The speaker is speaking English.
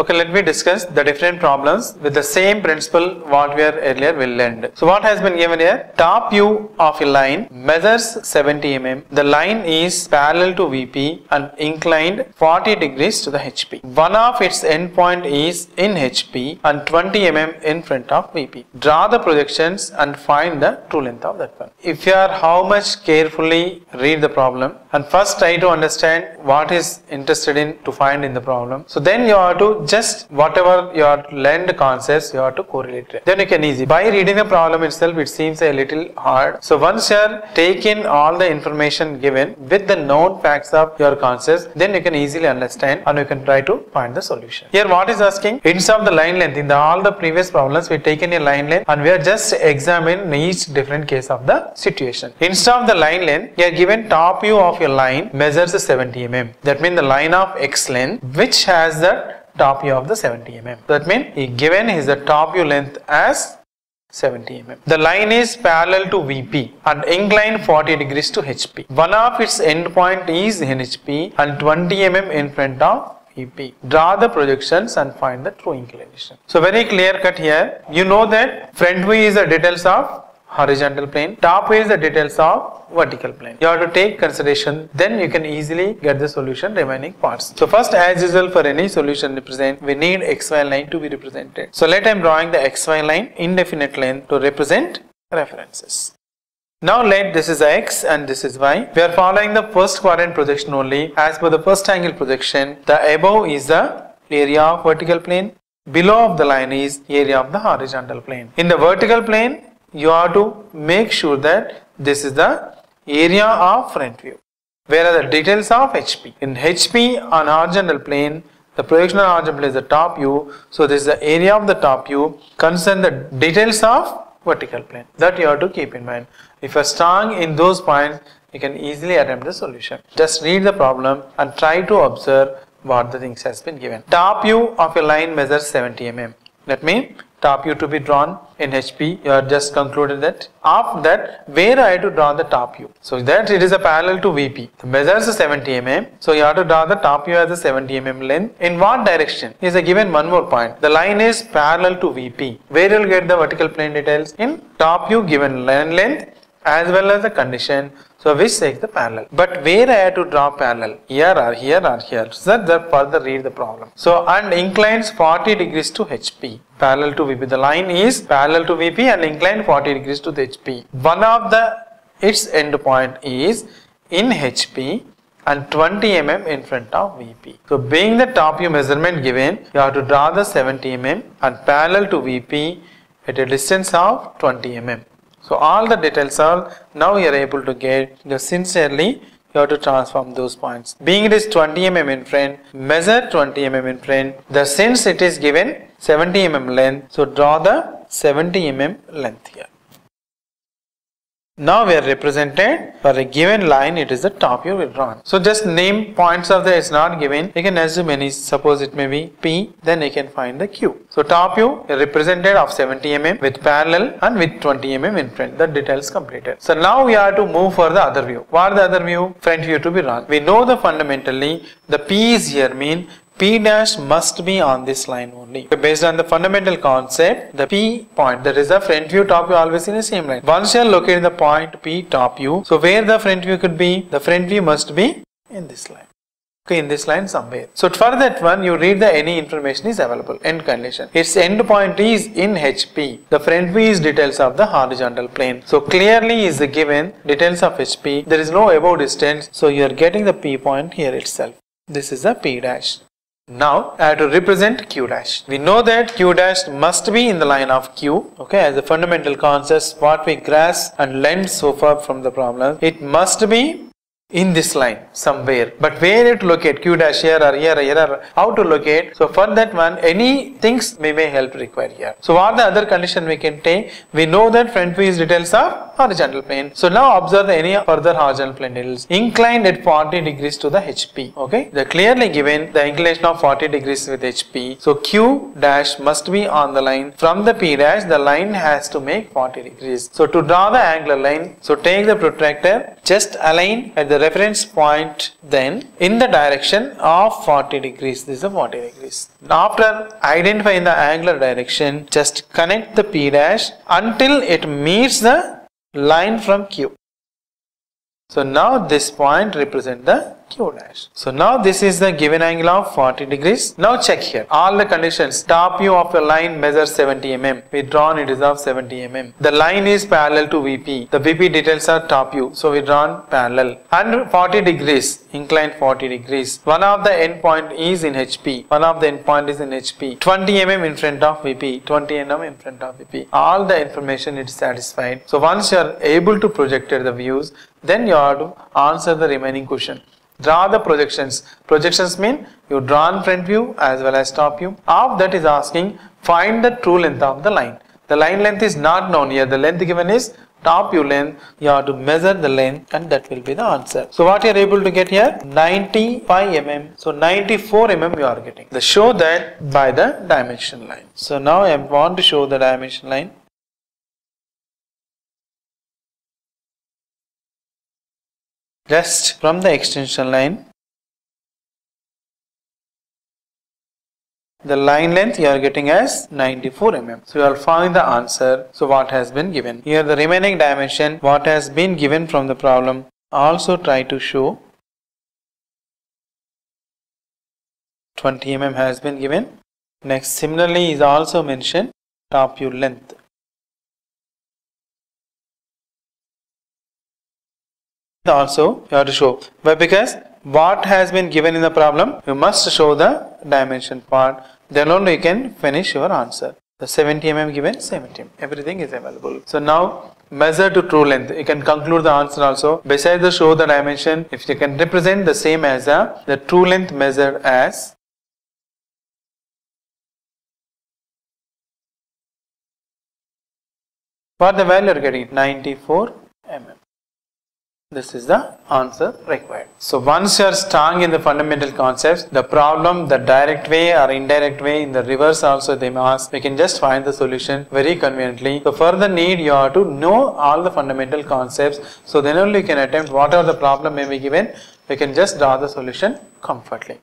Okay, let me discuss the different problems with the same principle what we are earlier will learned. So what has been given here? Top view of a line measures 70 mm. The line is parallel to VP and inclined 40 degrees to the HP. One of its endpoint is in HP and 20 mm in front of VP. Draw the projections and find the true length of that one. If you are how much carefully read the problem and first try to understand what is interested in to find in the problem. So then you have to just whatever your learned concepts you have to correlate it. Then you can easy. By reading the problem itself it seems a little hard. So once you are taking all the information given with the known facts of your concepts, then you can easily understand and you can try to find the solution. Here what is asking? Instead of the line length, in the all the previous problems we taken a line length and we are just examining each different case of the situation. Instead of the line length, you are given top view of your line measures 70 mm. That means the line of X length which has the top view of the 70 mm. That means he given is the top view length as 70 mm. The line is parallel to VP and inclined 40 degrees to HP. One of its endpoint is in HP and 20 mm in front of VP. Draw the projections and find the true inclination. So very clear cut here. You know that front view is the details of horizontal plane, top view is the details of vertical plane. You have to take consideration, then you can easily get the solution remaining parts. So first, as usual for any solution represent, we need XY line to be represented. So let I am drawing the XY line indefinite length to represent references. Now let this is X and this is Y. We are following the first quadrant projection only. As per the first angle projection, the above is the area of vertical plane, below of the line is area of the horizontal plane. In the vertical plane, you have to make sure that this is the area of front view. Where are the details of HP? In HP on horizontal plane, the projection on horizontal plane is the top view. So this is the area of the top view. Concern the details of vertical plane. That you have to keep in mind. If you are strong in those points, you can easily attempt the solution. Just read the problem and try to observe what the things has been given. Top view of a line measures 70 mm. That means top view to be drawn in HP. You have just concluded that. After that, where I have to draw the top view? So that it is a parallel to VP. The measures is 70 mm. So you have to draw the top view as a 70 mm length. In what direction? Is a given one more point. The line is parallel to VP. Where you will get the vertical plane details? In top view given line length as well as the condition. So which takes the parallel. But where I have to draw parallel? Here or here or here. So that further read the problem. So and inclines 40 degrees to HP. Parallel to VP. The line is parallel to VP and inclined 40 degrees to the HP. One of its endpoint is in HP and 20 mm in front of VP. So being the top view measurement given, you have to draw the 70 mm and parallel to VP at a distance of 20 mm. So all the details are now you are able to get. You sincerely you have to transform those points. Being it is 20 mm in front, measure 20 mm in front. Since it is given 70 mm length, so draw the 70 mm length here. Now we are represented for a given line, it is the top view we will draw. So just name points of the it's not given. You can assume any, suppose it may be P, then you can find the Q. So top view represented of 70 mm with parallel and with 20 mm in front. The details completed. So now we are to move for the other view. What the other view? Front view to be drawn. We know the fundamentally the P is here mean P dash must be on this line only. So based on the fundamental concept, the P point, that is the front view, top view always in the same line. Once you are located the point P top view, so where the front view could be, the front view must be in this line. Okay, in this line somewhere. So for that one, you read the any information is available. End condition. Its end point is in HP. The front view is details of the horizontal plane. So clearly is the given details of HP. There is no above distance. So you are getting the P point here itself. This is the P dash. Now I have to represent Q dash. We know that Q dash must be in the line of Q. Okay, as a fundamental concept, what we grasp and learned so far from the problem, it must be in this line somewhere. But where to locate Q dash here or here or here or how to locate? So for that one, any things may help require here. So what the other condition we can take? We know that front view is details of horizontal plane. So now observe any further horizontal plane details. Inclined at 40 degrees to the HP. Okay, they clearly given the inclination of 40 degrees with HP. So Q dash must be on the line. From the P dash, the line has to make 40 degrees. So to draw the angular line, so take the protractor, just align at the reference point then in the direction of 40 degrees. This is a 40 degrees. Now, after identifying the angular direction, just connect the P dash until it meets the line from Q. So now this point represents the Q dash. So now this is the given angle of 40 degrees. Now check here. All the conditions. Top view of a line measures 70 mm. Withdrawn it is of 70 mm. The line is parallel to VP. The VP details are top view. So withdrawn parallel. And 40 degrees. Inclined 40 degrees. One of the end point is in HP. 20 mm in front of VP. 20 mm in front of VP. All the information is satisfied. So once you are able to project the views, then you have to answer the remaining question. Draw the projections. Projections mean you draw front view as well as top view. Of that is asking, find the true length of the line. The line length is not known here. The length given is top view length. You have to measure the length and that will be the answer. So what you are able to get here? 95 mm. So 94 mm you are getting. The show that by the dimension line. So now I want to show the dimension line. Just from the extension line, the line length you are getting as 94 mm. So you are finding the answer. So what has been given here, the remaining dimension, what has been given from the problem, also try to show. 20 mm has been given. Next, similarly is also mentioned top view length. Also you have to show, but because what has been given in the problem, you must show the dimension part, then only you can finish your answer. The 70 mm given, 70 mm, everything is available. So now measure to true length. You can conclude the answer also. Besides the show the dimension, if you can represent the same as the true length measured as 94 mm. This is the answer required. So once you are strong in the fundamental concepts, the problem, the direct way or indirect way, in the reverse also they ask, we can just find the solution very conveniently. So further need you have to know all the fundamental concepts. So then only you can attempt whatever the problem may be given, we can just draw the solution comfortably.